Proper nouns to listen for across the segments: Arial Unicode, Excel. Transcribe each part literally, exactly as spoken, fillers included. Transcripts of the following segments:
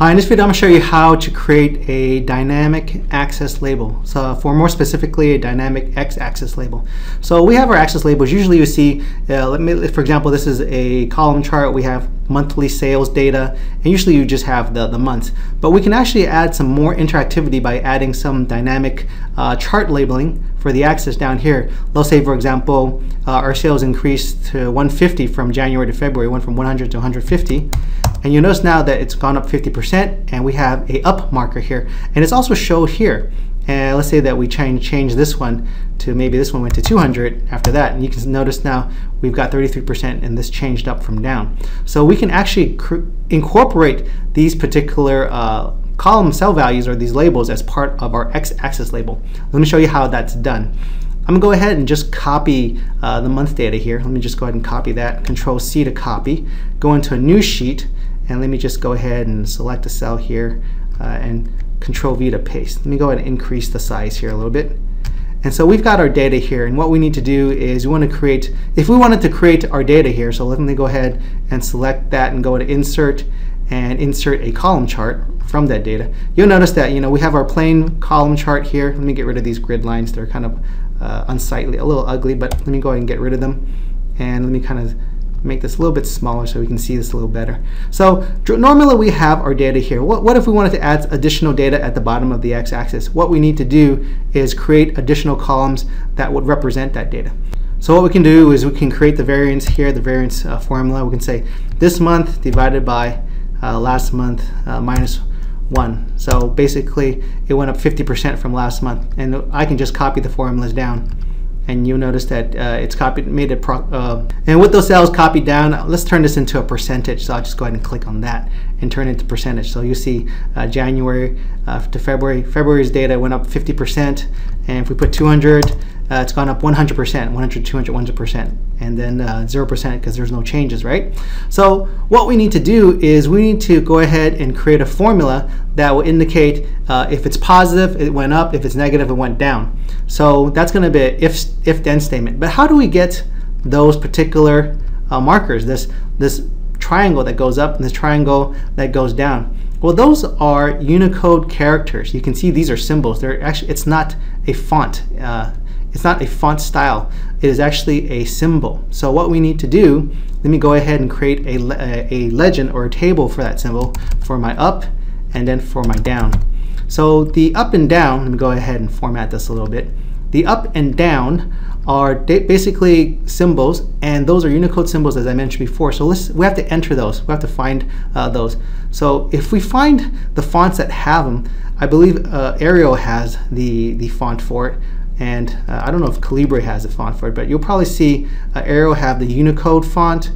Uh, in this video, I'm going to show you how to create a dynamic axis label. So for more specifically, a dynamic x-axis label. So we have our axis labels. Usually you see, uh, let me, for example, this is a column chart. We have monthly sales data, and usually you just have the, the months. But we can actually add some more interactivity by adding some dynamic uh, chart labeling for the axis down here. Let's say, for example, uh, our sales increased to one hundred fifty from January to February, went from one hundred to one hundred fifty. And you notice now that it's gone up fifty percent, and we have a up marker here. And it's also showed here. And let's say that we try and change this one to, maybe this one went to two hundred after that. And you can notice now we've got thirty-three percent, and this changed up from down. So we can actually incorporate these particular uh, column cell values or these labels as part of our x-axis label. Let me show you how that's done. I'm going to go ahead and just copy uh, the month data here. Let me just go ahead and copy that. Control C to copy. Go into a new sheet. And let me just go ahead and select a cell here uh, and Control V to paste. Let me go ahead and increase the size here a little bit. And so we've got our data here, and what we need to do is we want to create, if we wanted to create our data here, so let me go ahead and select that and go to Insert and insert a column chart from that data. You'll notice that, you know, we have our plain column chart here. Let me get rid of these grid lines. They're kind of uh, unsightly, a little ugly, but let me go ahead and get rid of them. And let me kind of make this a little bit smaller so we can see this a little better. So normally we have our data here. What, what if we wanted to add additional data at the bottom of the x-axis? What we need to do is create additional columns that would represent that data. So what we can do is we can create the variance here, the variance uh, formula. We can say this month divided by uh, last month uh, minus one. So basically it went up fifty percent from last month, and I can just copy the formulas down. And you'll notice that uh, it's copied, made it, pro uh, and with those cells copied down, let's turn this into a percentage. So I'll just go ahead and click on that and turn it into percentage. So you see uh, January uh, to February, February's data went up fifty percent. And if we put two hundred, uh, it's gone up one hundred percent, one hundred, two hundred, one hundred percent, and then uh, zero percent because there's no changes, right? So what we need to do is we need to go ahead and create a formula that will indicate uh, if it's positive, it went up, if it's negative, it went down. So that's going to be an if, if then statement. But how do we get those particular uh, markers, this, this triangle that goes up and this triangle that goes down? Well, those are Unicode characters. You can see these are symbols. They're actually, it's not a font. Uh, it's not a font style. It is actually a symbol. So what we need to do, let me go ahead and create a, a, a legend or a table for that symbol, for my up and then for my down. So the up and down, let me go ahead and format this a little bit. The up and down are basically symbols, and those are Unicode symbols as I mentioned before. So let's, we have to enter those. We have to find uh, those. So if we find the fonts that have them, I believe uh, Arial has the, the font for it, and uh, I don't know if Calibre has a font for it, but you'll probably see uh, Arial have the Unicode font,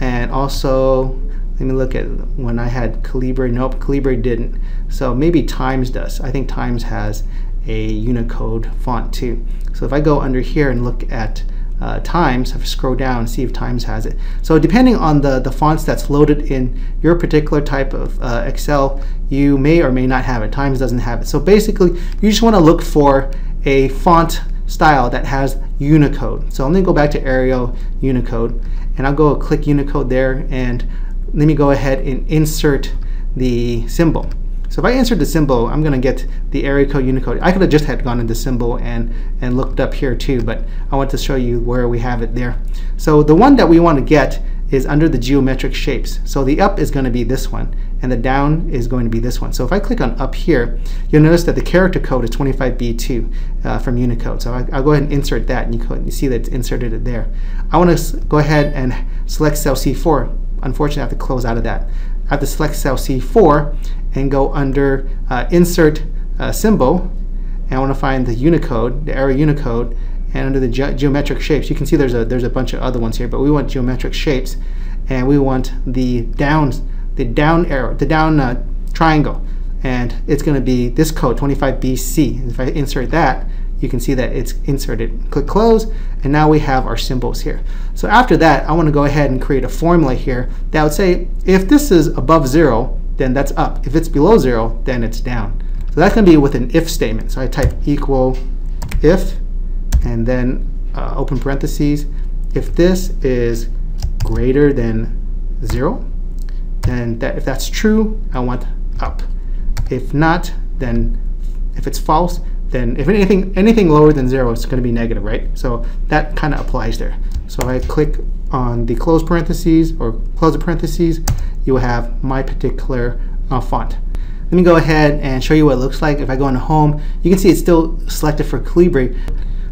and also, let me look at when I had Calibre. Nope, Calibre didn't. So maybe Times does. I think Times has a Unicode font too. So if I go under here and look at uh, Times, if I scroll down and see if Times has it. So depending on the, the fonts that's loaded in your particular type of uh, Excel, you may or may not have it. Times doesn't have it. So basically, you just want to look for a font style that has Unicode. So let me go back to Arial Unicode, and I'll go click Unicode there, and let me go ahead and insert the symbol. So if I insert the symbol, I'm going to get the area code Unicode. I could have just had gone into symbol and, and looked up here too, but I want to show you where we have it there. So the one that we want to get is under the geometric shapes. So the up is going to be this one, and the down is going to be this one. So if I click on up here, you'll notice that the character code is twenty-five B two uh, from Unicode. So I, I'll go ahead and insert that, and you can you see that it's inserted it there. I want to go ahead and select cell C four. Unfortunately, I have to close out of that. I have to select cell C four and go under uh, Insert uh, Symbol, and I want to find the Unicode, the Arial Unicode, and under the ge geometric shapes. You can see there's a there's a bunch of other ones here, but we want geometric shapes, and we want the down the down arrow, the down uh, triangle, and it's going to be this code twenty-five B C. And if I insert that, you can see that it's inserted. Click close, and now we have our symbols here. So after that, I want to go ahead and create a formula here that would say if this is above zero, then that's up. If it's below zero, then it's down. So that's going to be with an if statement. So I type equal if, and then uh, open parentheses. If this is greater than zero, then that, if that's true, I want up. If not, then if it's false, then if anything anything lower than zero, it's going to be negative, right? So that kind of applies there. So I click on the close parentheses or close the parentheses, you will have my particular uh, font. Let me go ahead and show you what it looks like. If I go into home, you can see it's still selected for Calibre.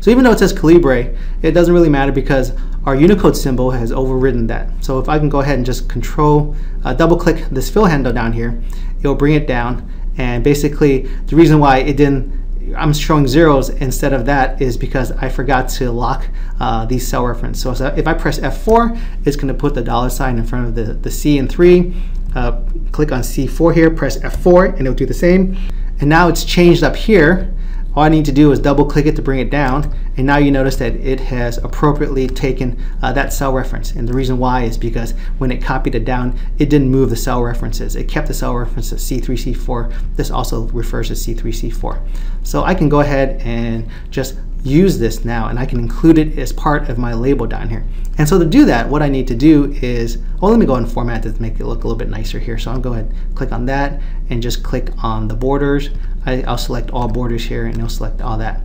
So even though it says Calibre, it doesn't really matter because our Unicode symbol has overridden that. So if I can go ahead and just control, uh, double click this fill handle down here, it'll bring it down. And basically the reason why it didn't, I'm showing zeros instead of that, is because I forgot to lock uh, the cell reference. So, so if I press F four, it's going to put the dollar sign in front of the, the C and three. Uh, click on C four here, press F four, and it'll do the same. And now it's changed up here. All I need to do is double click it to bring it down, and now you notice that it has appropriately taken uh, that cell reference. And the reason why is because when it copied it down, it didn't move the cell references. It kept the cell references C three, C four. This also refers to C three, C four. So I can go ahead and just use this now, and I can include it as part of my label down here. And so to do that, what I need to do is, oh, let me go and format this to make it look a little bit nicer here. So I'll go ahead and click on that and just click on the borders. I'll select all borders here, and it'll select all that.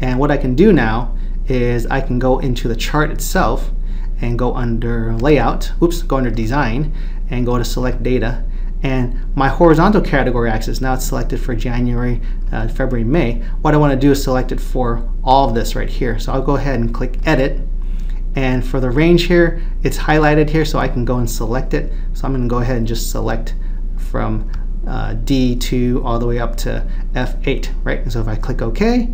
And what I can do now is I can go into the chart itself and go under layout, oops, go under design, and go to select data. And my horizontal category axis, now it's selected for January, uh, February, May. What I want to do is select it for all of this right here. So I'll go ahead and click edit. And for the range here, it's highlighted here, so I can go and select it. So I'm going to go ahead and just select from Uh, D two all the way up to F eight, right? And so if I click OK,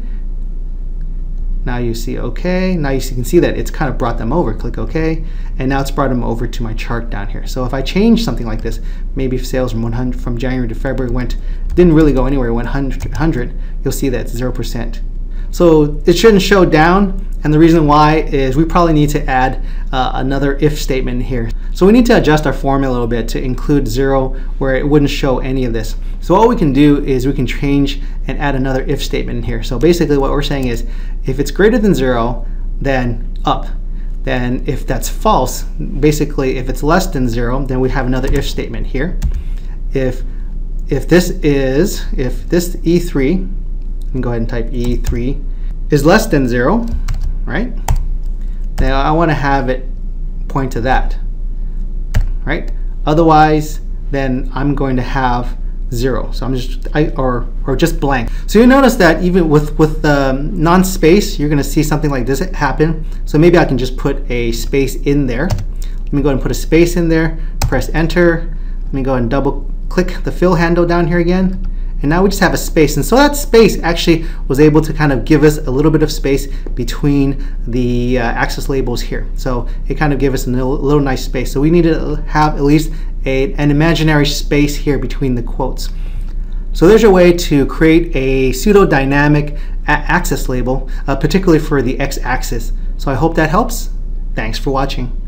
now you see OK. Now you can see that it's kind of brought them over. Click OK, and now it's brought them over to my chart down here. So if I change something like this, maybe if sales from one hundred from January to February went didn't really go anywhere, went one hundred, you'll see that it's zero percent. So it shouldn't show down, and the reason why is we probably need to add uh, another if statement here. So we need to adjust our form a little bit to include zero where it wouldn't show any of this. So what we can do is we can change and add another if statement in here. So basically what we're saying is if it's greater than zero, then up. Then if that's false, basically if it's less than zero, then we have another if statement here. If, if this is, if this E three, and go ahead and type E three is less than zero, right? Now I want to have it point to that, right? Otherwise, then I'm going to have zero. So I'm just I, or or just blank. So you notice that even with with um, non-space, you're going to see something like this happen. So maybe I can just put a space in there. Let me go ahead and put a space in there. Press enter. Let me go ahead and double click the fill handle down here again. And now we just have a space, and so that space actually was able to kind of give us a little bit of space between the uh, axis labels here. So it kind of gave us a little, little nice space. So we need to have at least a, an imaginary space here between the quotes. So there's your way to create a pseudo-dynamic axis label, uh, particularly for the x-axis. So I hope that helps. Thanks for watching.